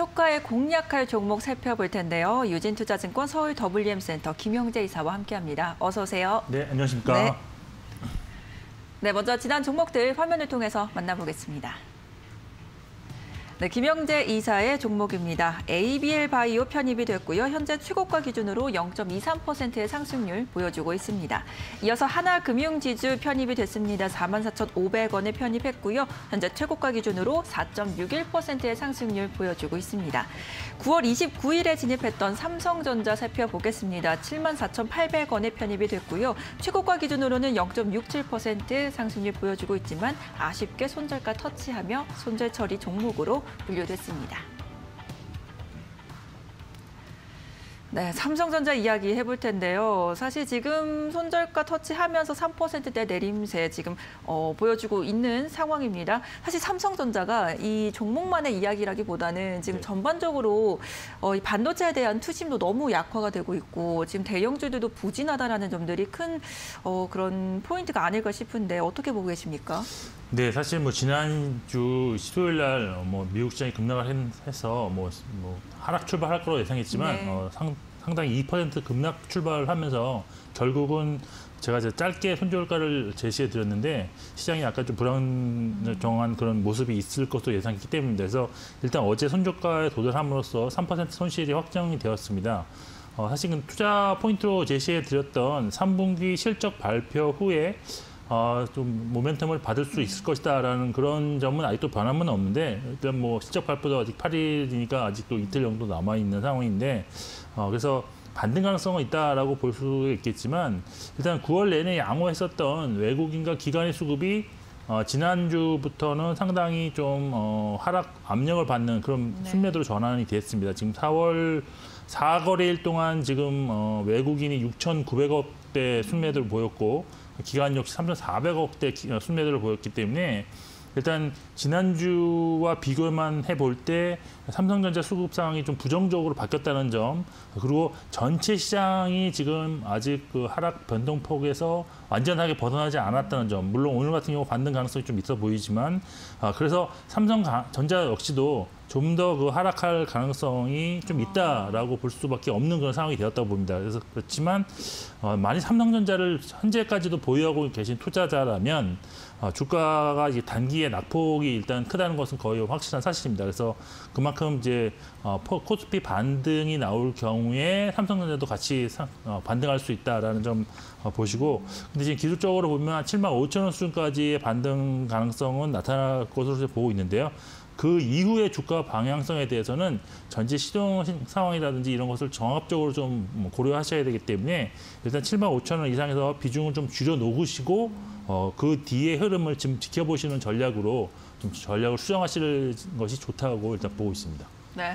저가에 공략할 종목 살펴볼 텐데요. 유진투자증권 서울 WM센터 김영재 이사와 함께합니다. 어서 오세요. 네, 안녕하십니까. 네, 먼저 지난 종목들 화면을 통해서 만나보겠습니다. 네, 김영재 이사의 종목입니다. ABL바이오 편입이 됐고요. 현재 최고가 기준으로 0.23%의 상승률 보여주고 있습니다. 이어서 하나금융지주 편입이 됐습니다. 44,500원에 편입했고요. 현재 최고가 기준으로 4.61%의 상승률 보여주고 있습니다. 9월 29일에 진입했던 삼성전자 살펴보겠습니다. 74,800원에 편입이 됐고요. 최고가 기준으로는 0.67% 상승률 보여주고 있지만 아쉽게 손절가 터치하며 손절 처리 종목으로 분류됐습니다. 네, 삼성전자 이야기 해볼 텐데요. 사실 지금 손절가 터치하면서 3%대 내림세 지금 보여주고 있는 상황입니다. 사실 삼성전자가 이 종목만의 이야기라기보다는 지금 전반적으로 이 반도체에 대한 투심도 너무 약화가 되고 있고 지금 대형주들도 부진하다라는 점들이 큰 그런 포인트가 아닐까 싶은데 어떻게 보고 계십니까? 네, 사실 뭐 지난주 수요일 날 미국 시장이 급락을 해서 하락 출발할 거로 예상했지만 네. 상당히 2% 급락 출발을 하면서 결국은 제가 이제 짧게 손절가를 제시해 드렸는데 시장이 아까 좀 불안정한 그런 모습이 있을 것으로 예상했기 때문입니다. 그래서 일단 어제 손절가에 도달함으로써 3% 손실이 확정이 되었습니다. 사실은 투자 포인트로 제시해 드렸던 3분기 실적 발표 후에 좀 모멘텀을 받을 수 있을 것이다라는 그런 점은 아직도 변함은 없는데 일단 실적 발표도 아직 8일이니까 아직도 이틀 정도 남아 있는 상황인데 그래서 반등 가능성은 있다라고 볼 수 있겠지만 일단 9월 내내 양호했었던 외국인과 기관의 수급이 지난주부터는 상당히 좀 하락 압력을 받는 그런 순매도로 전환이 됐습니다. 지금 4월 4거래일 동안 지금 외국인이 6,900억 대 순매도를 보였고 기간 역시 3,400억 대 순매도를 보였기 때문에 일단 지난주와 비교만 해볼 때 삼성전자 수급 상황이 좀 부정적으로 바뀌었다는 점 그리고 전체 시장이 지금 아직 그 하락 변동폭에서 완전하게 벗어나지 않았다는 점 물론 오늘 같은 경우 반등 가능성이 좀 있어 보이지만 그래서 삼성전자 역시도 좀 더 그 하락할 가능성이 좀 있다라고 볼 수밖에 없는 그런 상황이 되었다고 봅니다. 그래서 그렇지만 만약 삼성전자를 현재까지도 보유하고 계신 투자자라면 주가가 이제 단기에 낙폭이 일단 크다는 것은 거의 확실한 사실입니다. 그래서 그만큼 이제 코스피 반등이 나올 경우에 삼성전자도 같이 반등할 수 있다라는 점 보시고 근데 지금 기술적으로 보면 75,000원 수준까지의 반등 가능성은 나타날 것으로 보고 있는데요. 그 이후의 주가 방향성에 대해서는 전체 시동 상황이라든지 이런 것을 종합적으로 좀 고려하셔야 되기 때문에 일단 75,000원 이상에서 비중을 좀 줄여 놓으시고 그 뒤의 흐름을 지금 지켜보시는 전략으로 좀 전략을 수정하실 것이 좋다고 일단 보고 있습니다. 네.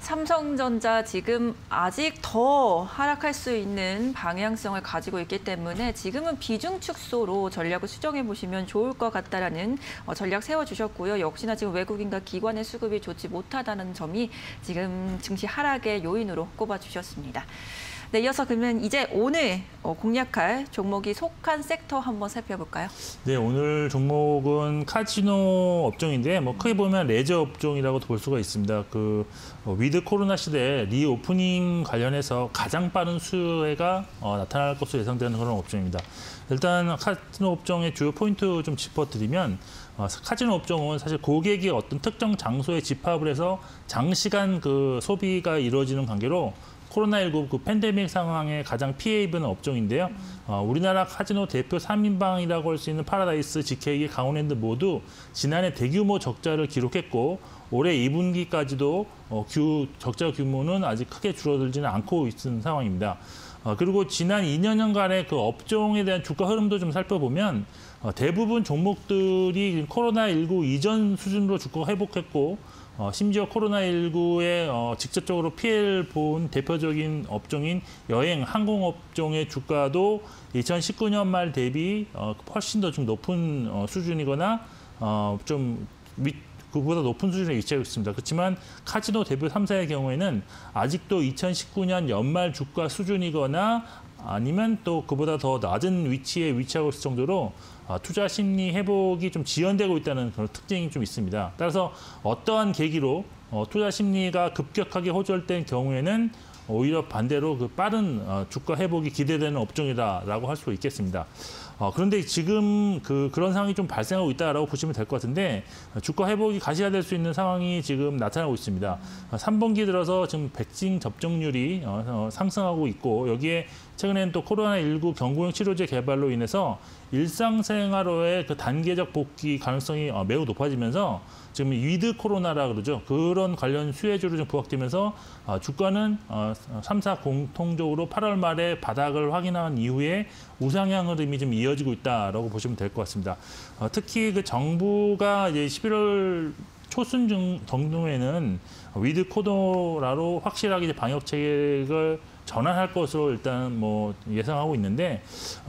삼성전자 지금 아직 더 하락할 수 있는 방향성을 가지고 있기 때문에 지금은 비중 축소로 전략을 수정해 보시면 좋을 것 같다라는 전략 세워주셨고요. 역시나 지금 외국인과 기관의 수급이 좋지 못하다는 점이 지금 증시 하락의 요인으로 꼽아주셨습니다. 네, 이어서 그러면 이제 오늘 공략할 종목이 속한 섹터 한번 살펴볼까요? 네, 오늘 종목은 카지노 업종인데 크게 보면 레저 업종이라고 볼 수가 있습니다. 그 위드 코로나 시대 리오프닝 관련해서 가장 빠른 수혜가 나타날 것으로 예상되는 그런 업종입니다. 일단 카지노 업종의 주요 포인트 좀 짚어드리면 카지노 업종은 사실 고객이 어떤 특정 장소에 집합을 해서 장시간 그 소비가 이루어지는 관계로 코로나19 그 팬데믹 상황에 가장 피해 입은 업종인데요. 우리나라 카지노 대표 3인방이라고 할 수 있는 파라다이스, GK, 강원랜드 모두 지난해 대규모 적자를 기록했고 올해 2분기까지도 적자 규모는 아직 크게 줄어들지는 않고 있는 상황입니다. 그리고 지난 2년간의 그 업종에 대한 주가 흐름도 좀 살펴보면 대부분 종목들이 코로나19 이전 수준으로 주가가 회복했고 심지어 코로나19에 직접적으로 피해를 본 대표적인 업종인 여행, 항공업종의 주가도 2019년 말 대비 훨씬 더 좀 높은 수준이거나 좀 그보다 높은 수준에 위치하고 있습니다. 그렇지만 카지노 대표 3사의 경우에는 아직도 2019년 연말 주가 수준이거나 아니면 또 그보다 더 낮은 위치에 위치하고 있을 정도로 투자 심리 회복이 좀 지연되고 있다는 그런 특징이 좀 있습니다. 따라서 어떠한 계기로 투자 심리가 급격하게 호전된 경우에는 오히려 반대로 그 빠른 주가 회복이 기대되는 업종이다라고 할 수 있겠습니다. 그런데 지금 그런 상황이 좀 발생하고 있다라고 보시면 될 것 같은데 주가 회복이 가시화될 수 있는 상황이 지금 나타나고 있습니다. 3분기 들어서 지금 백신 접종률이 상승하고 있고 여기에 최근에는 또 코로나19 경구용 치료제 개발로 인해서 일상생활로의 그 단계적 복귀 가능성이 매우 높아지면서 지금 위드 코로나라 그러죠. 그런 관련 수혜주로 좀 부각되면서 주가는 3사 공통적으로 8월 말에 바닥을 확인한 이후에 우상향 흐름이 좀 이어지고 있다라고 보시면 될 것 같습니다. 특히 그 정부가 이제 11월 초순 정도에는 위드 코로나로 확실하게 이제 방역 체계를 전환할 것으로 일단 뭐 예상하고 있는데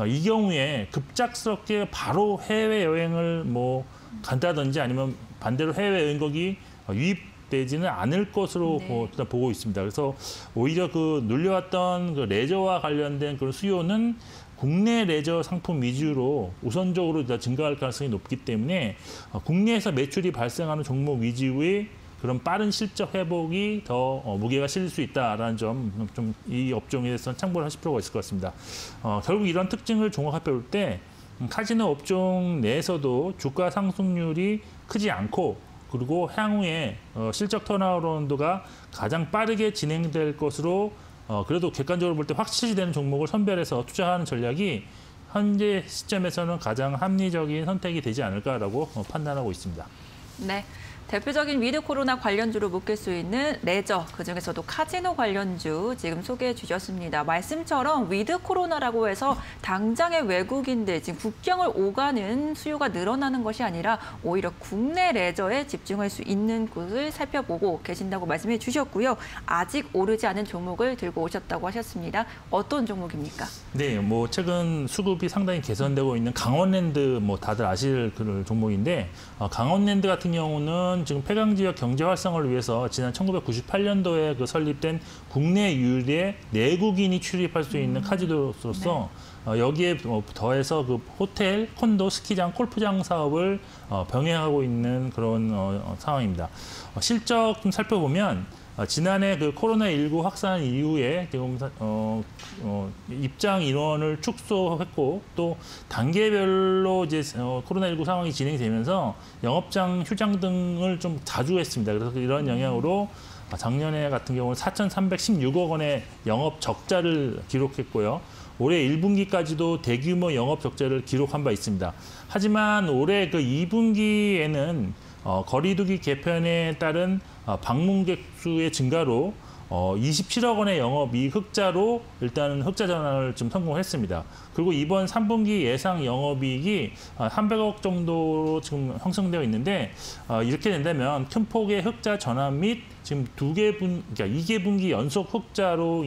이 경우에 급작스럽게 바로 해외 여행을 뭐 간다든지 아니면 반대로 해외 여행객이 유입되지는 않을 것으로 일단 보고 있습니다. 그래서 오히려 그 눌려왔던 그 레저와 관련된 그런 수요는 국내 레저 상품 위주로 우선적으로 일단 증가할 가능성이 높기 때문에 국내에서 매출이 발생하는 종목 위주의 그런 빠른 실적 회복이 더 무게가 실릴 수 있다라는 점, 좀 이 업종에 대해서는 참고를 하실 필요가 있을 것 같습니다. 결국 이런 특징을 종합해 볼 때 카지노 업종 내에서도 주가 상승률이 크지 않고 그리고 향후에 실적 턴어라운드가 가장 빠르게 진행될 것으로 그래도 객관적으로 볼 때 확실시 되는 종목을 선별해서 투자하는 전략이 현재 시점에서는 가장 합리적인 선택이 되지 않을까라고 판단하고 있습니다. 네. 대표적인 위드 코로나 관련주로 묶일 수 있는 레저, 그중에서도 카지노 관련주 지금 소개해 주셨습니다. 말씀처럼 위드 코로나라고 해서 당장의 외국인들, 지금 국경을 오가는 수요가 늘어나는 것이 아니라 오히려 국내 레저에 집중할 수 있는 곳을 살펴보고 계신다고 말씀해 주셨고요. 아직 오르지 않은 종목을 들고 오셨다고 하셨습니다. 어떤 종목입니까? 네, 뭐 최근 수급이 상당히 개선되고 있는 강원랜드 뭐 다들 아실 그런 종목인데 강원랜드 같은 경우는 지금 폐강 지역 경제 활성화를 위해서 지난 1998년도에 그 설립된 국내 유일의 내국인이 출입할 수 있는 카지노로서 여기에 더해서 그 호텔, 콘도, 스키장, 골프장 사업을 병행하고 있는 그런 상황입니다. 실적 좀 살펴보면 지난해 그 코로나19 확산 이후에 지금 입장 인원을 축소했고 또 단계별로 이제 코로나19 상황이 진행되면서 영업장 휴장 등을 좀 자주 했습니다. 그래서 이런 영향으로 작년에 같은 경우는 4,316억 원의 영업 적자를 기록했고요. 올해 1분기까지도 대규모 영업 적자를 기록한 바 있습니다. 하지만 올해 그 2분기에는 거리두기 개편에 따른 방문객 수의 증가로 27억 원의 영업이익 흑자로 일단은 흑자 전환을 좀 성공했습니다. 그리고 이번 3분기 예상 영업이익이 300억 정도로 지금 형성되어 있는데 이렇게 된다면 큰 폭의 흑자 전환 및 지금 2분기 연속 흑자로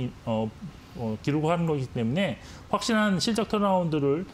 기록하는 것이기 때문에 확실한 실적 턴어라운드를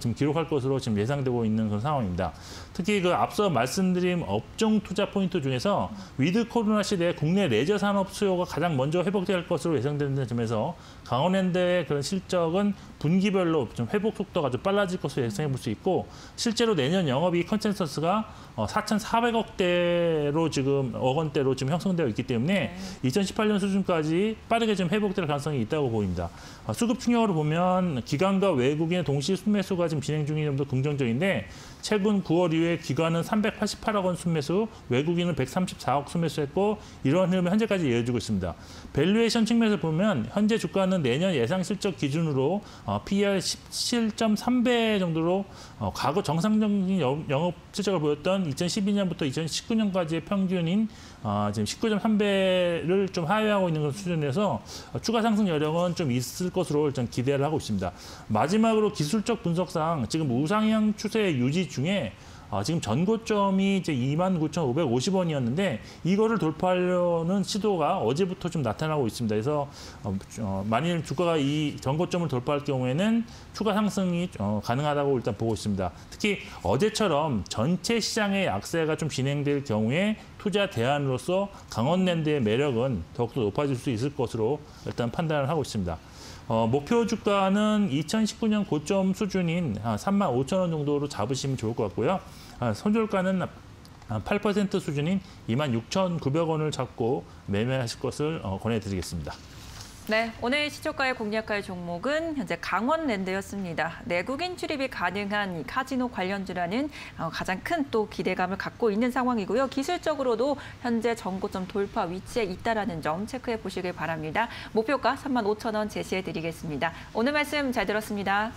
지금 기록할 것으로 지금 예상되고 있는 그런 상황입니다. 특히 그 앞서 말씀드린 업종 투자 포인트 중에서 위드 코로나 시대에 국내 레저 산업 수요가 가장 먼저 회복될 것으로 예상되는 점에서 강원랜드의 그런 실적은 분기별로 좀 회복 속도가 좀 빨라질 것으로 예상해 볼 수 있고 실제로 내년 영업이익 컨센서스가 4,400억대로 지금 억원대로 지금 형성되어 있기 때문에 2018년 수준까지 빠르게 좀 회복될 가능성이 있다고 보입니다. 수급 충격으로 보면 기관과 외국인의 동시 순매수가 지금 진행 중인 점도 긍정적인데 최근 9월 이후에 기관은 388억 원 순매수, 외국인은 134억 순매수했고 이러한 흐름이 현재까지 이어지고 있습니다. 밸류에이션 측면에서 보면 현재 주가는 내년 예상 실적 기준으로 PER 17.3배 정도로 과거 정상적인 영업 실적을 보였던 2012년부터 2019년까지의 평균인 지금 19.3배를 좀 하회하고 있는 수준에서 추가 상승 여력은 좀 있을 것으로 일단 기대를 하고 있습니다. 마지막으로 기술적 분석상 지금 우상향 추세 유지 중에 지금 전고점이 이제 29,550원이었는데 이거를 돌파하려는 시도가 어제부터 좀 나타나고 있습니다. 그래서 만일 주가가 이 전고점을 돌파할 경우에는 추가 상승이 가능하다고 일단 보고 있습니다. 특히 어제처럼 전체 시장의 약세가 좀 진행될 경우에 투자 대안으로서 강원랜드의 매력은 더욱더 높아질 수 있을 것으로 일단 판단을 하고 있습니다. 목표 주가는 2019년 고점 수준인 35,000원 정도로 잡으시면 좋을 것 같고요. 손절가는 8% 수준인 26,900원을 잡고 매매하실 것을 권해드리겠습니다. 네, 오늘 시초가에 공략할 종목은 현재 강원랜드였습니다. 내국인 출입이 가능한 카지노 관련주라는 가장 큰 또 기대감을 갖고 있는 상황이고요. 기술적으로도 현재 전고점 돌파 위치에 있다는 점 체크해 보시길 바랍니다. 목표가 35,000원 제시해 드리겠습니다. 오늘 말씀 잘 들었습니다.